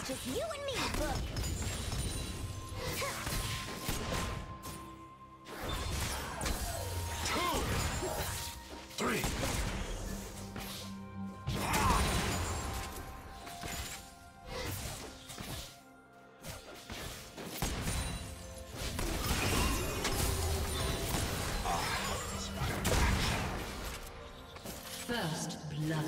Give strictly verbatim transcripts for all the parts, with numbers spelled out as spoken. It's just you and me, book. Two, three. First blood.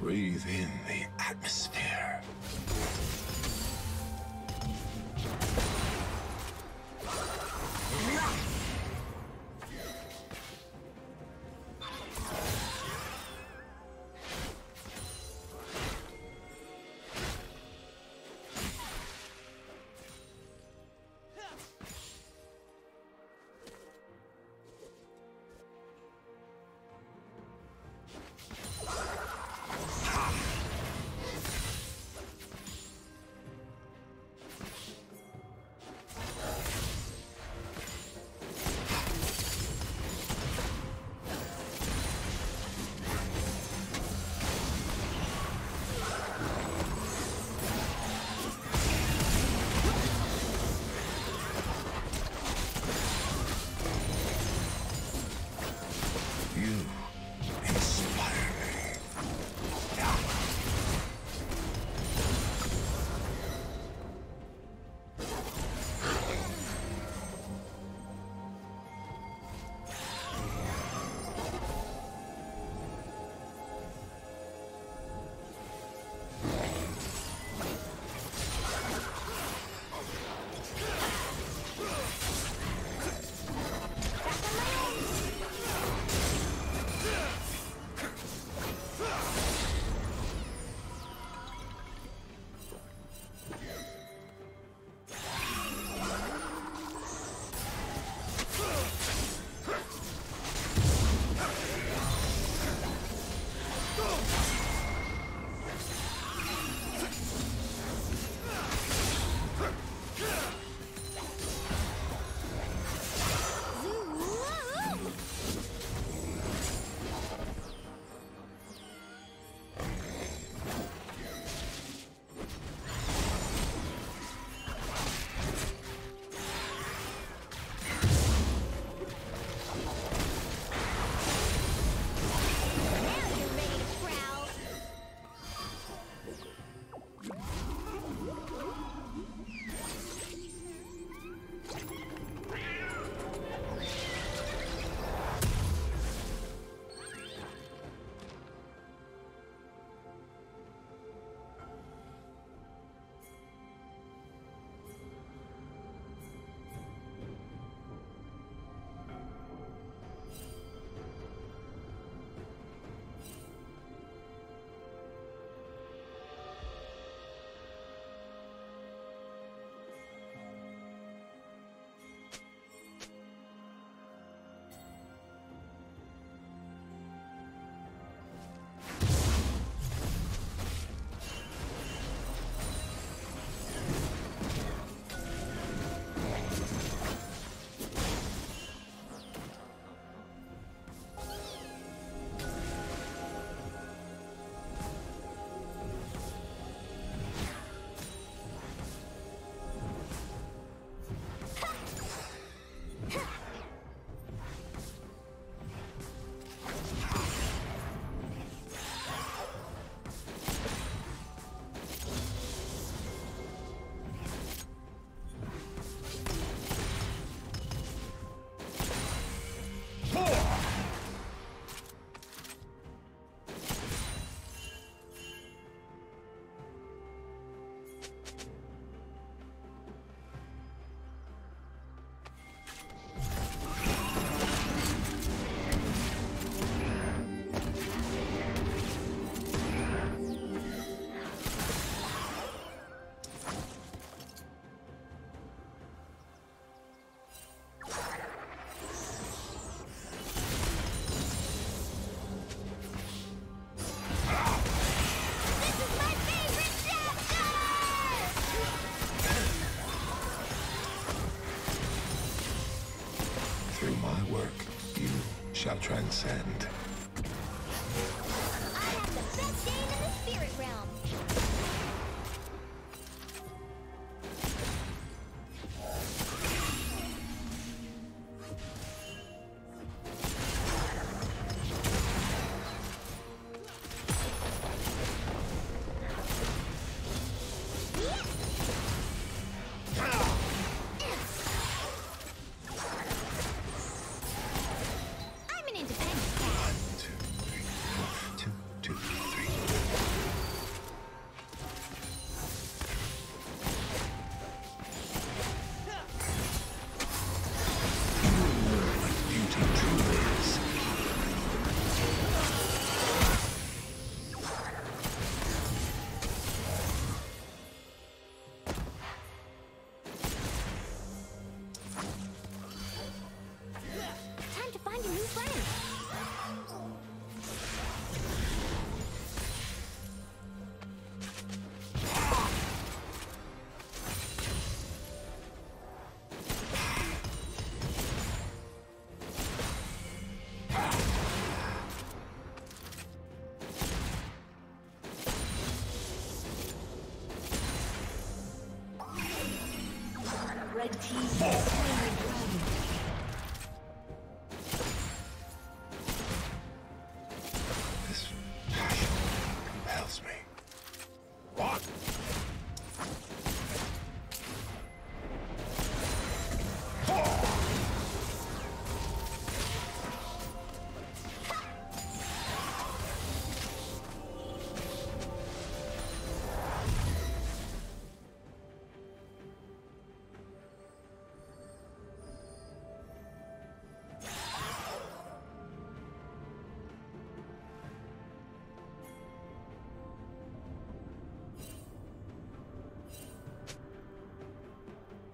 Breathe in the atmosphere. Through my work, you shall transcend. I have the best game in the spirit realm. Red team is slain the dragon.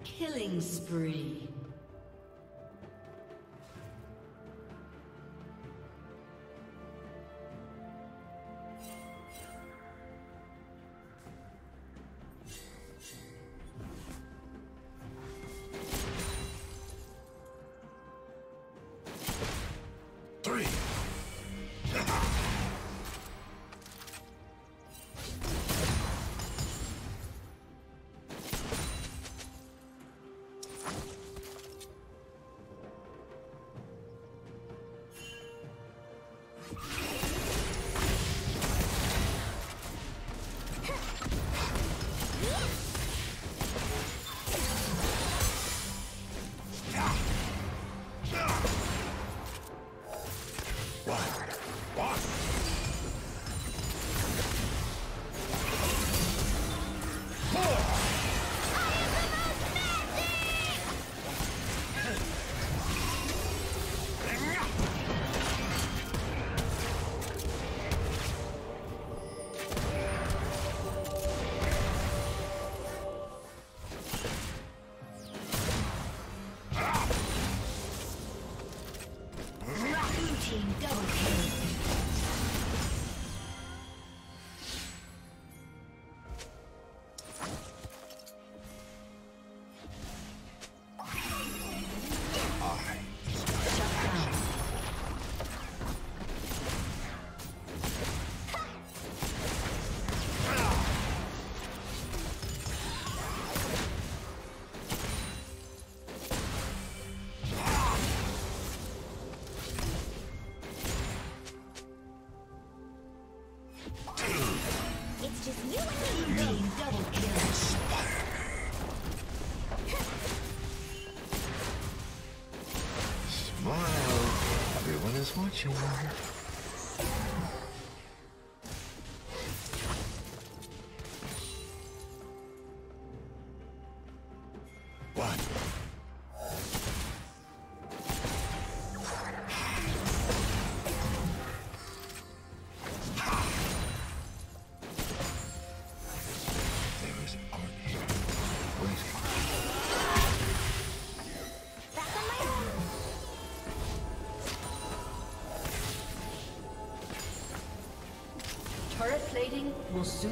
Killing spree. Three. Watching you are. Plating will soon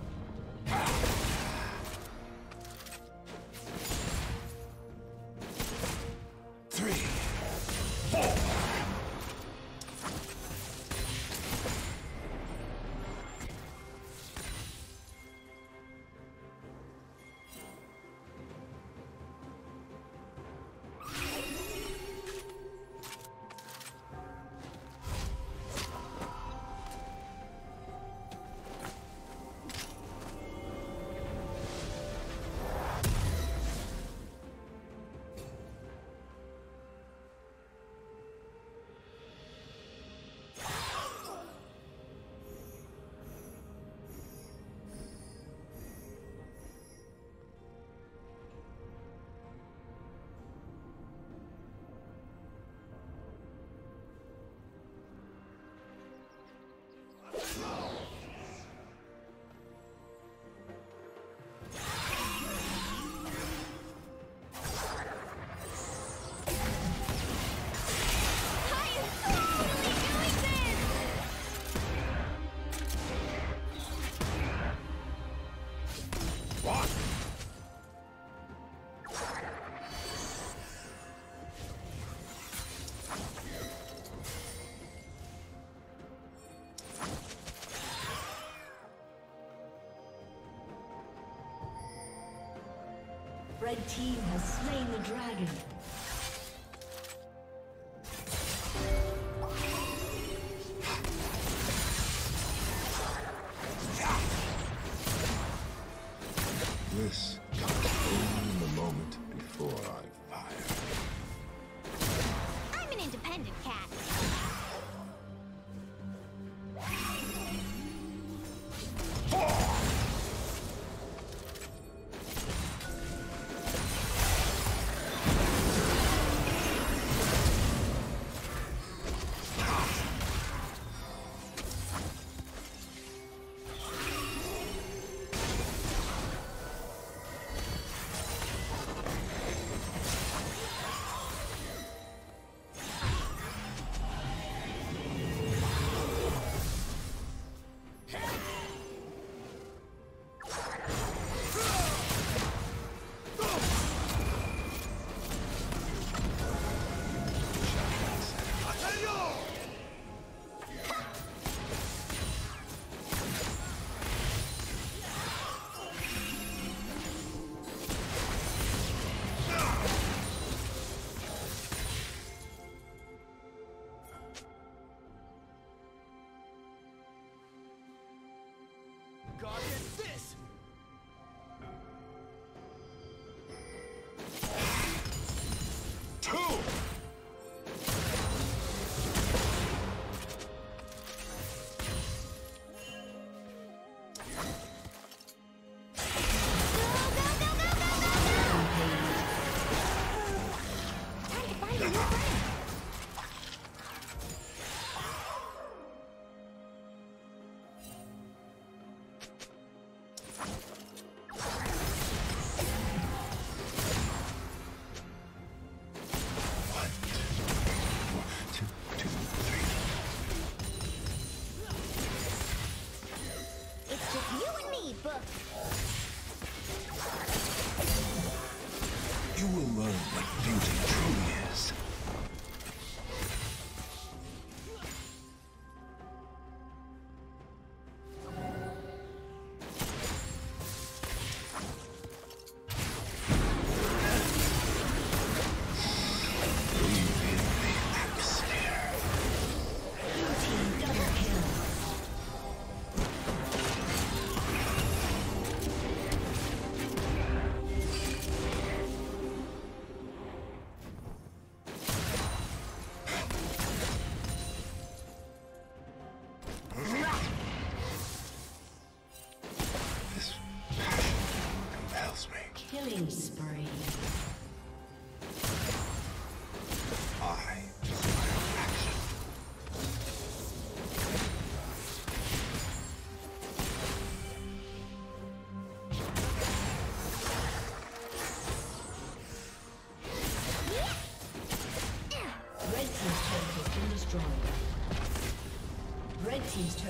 Red Team has slain the dragon. This comes only the moment before I fire. I'm an independent cat.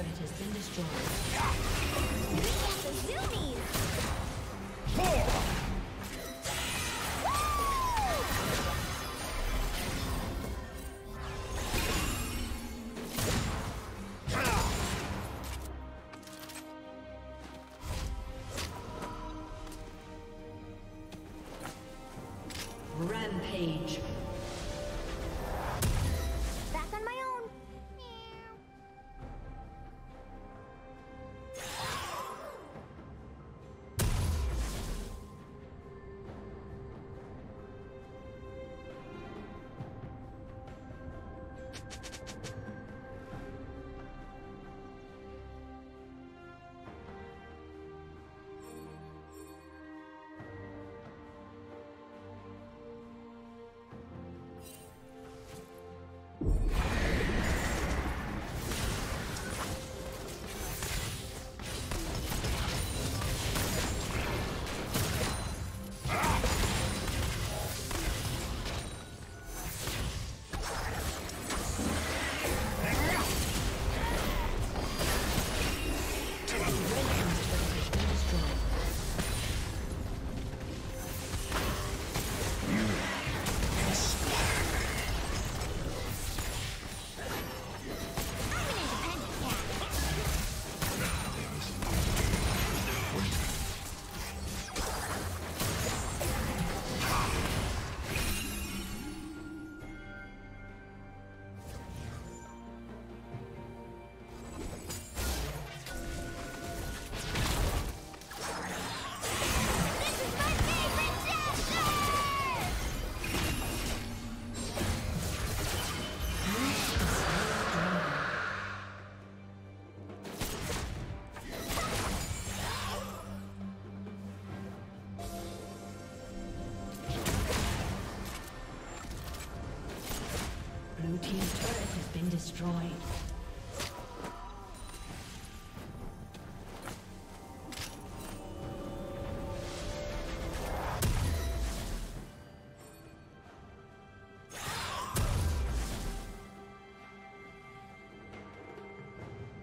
turret has been destroyed. Rampage.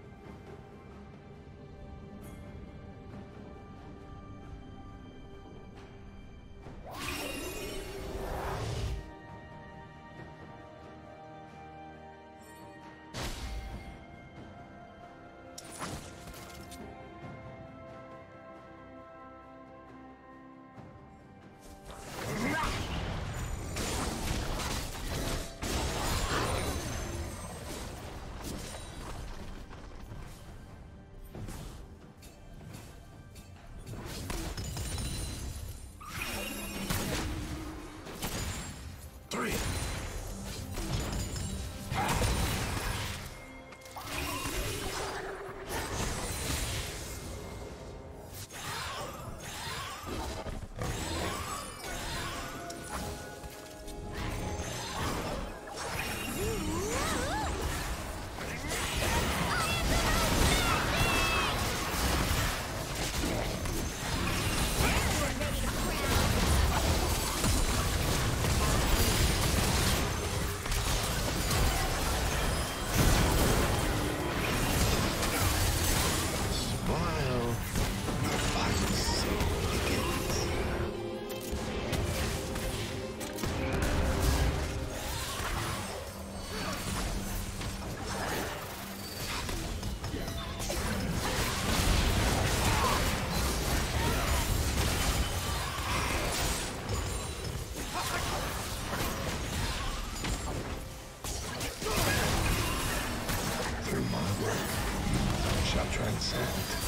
Destroyed. Transcendence.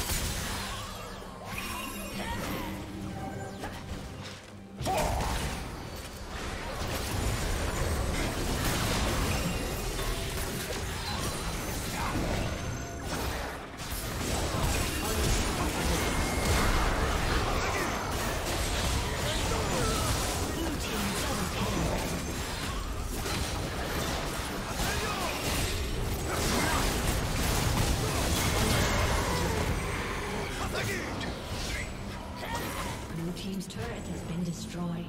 Destroyed.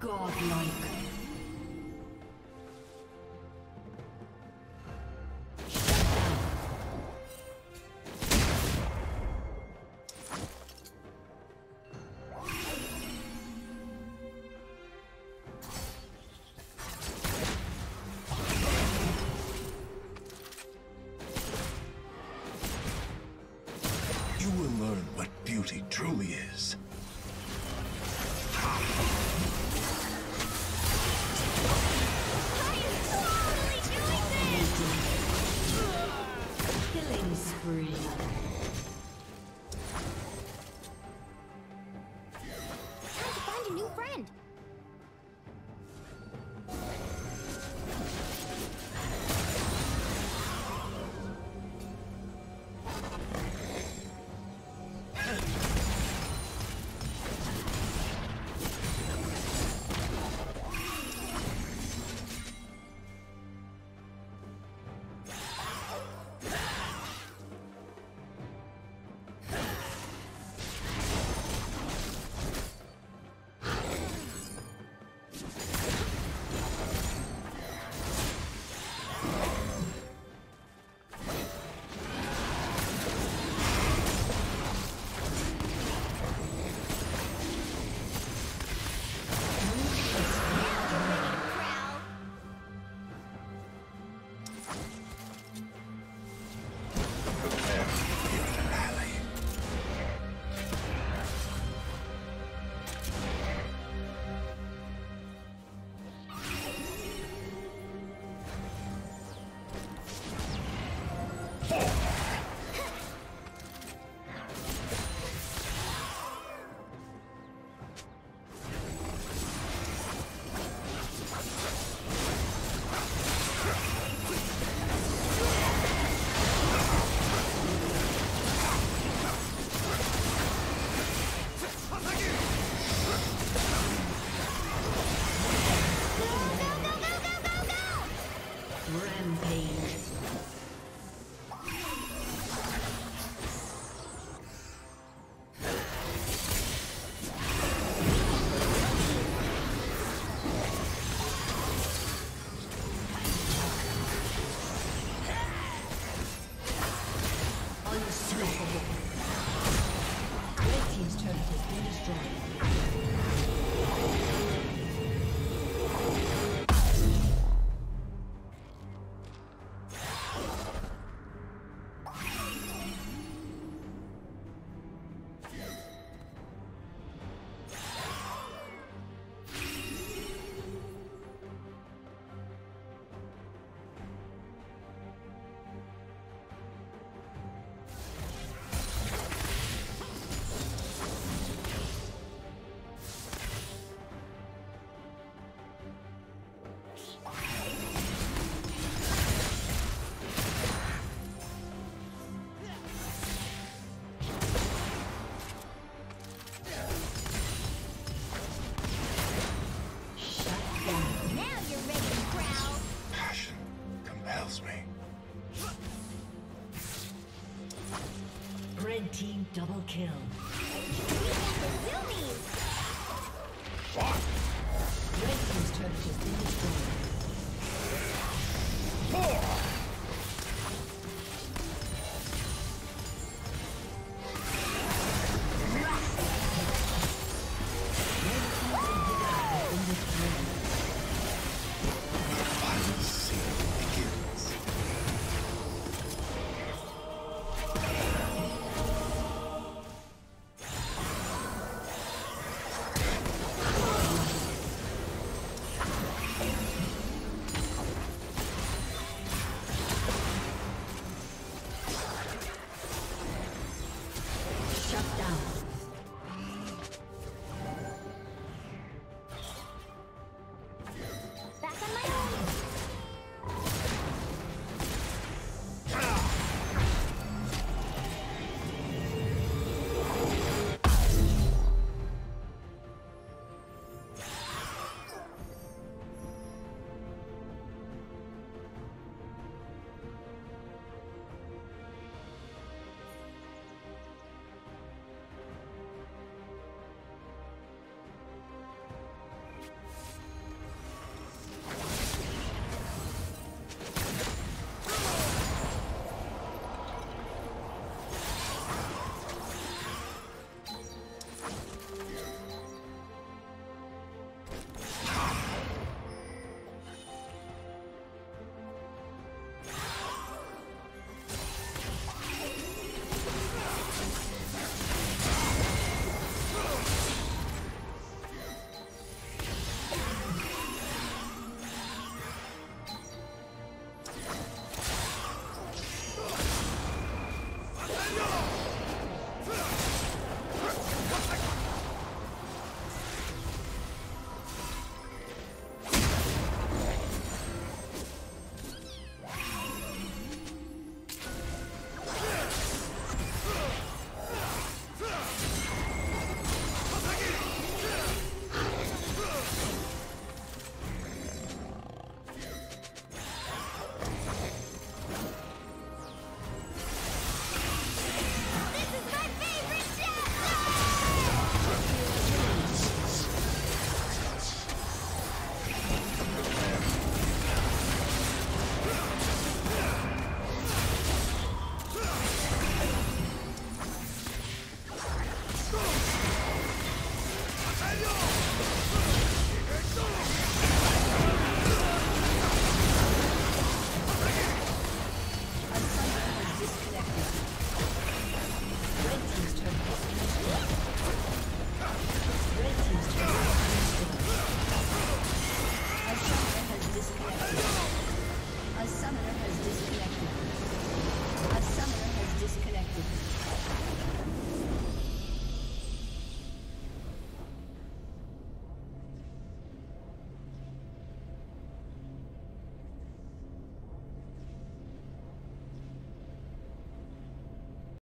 Godlike. Team double kill. Red team's turret has been destroyed.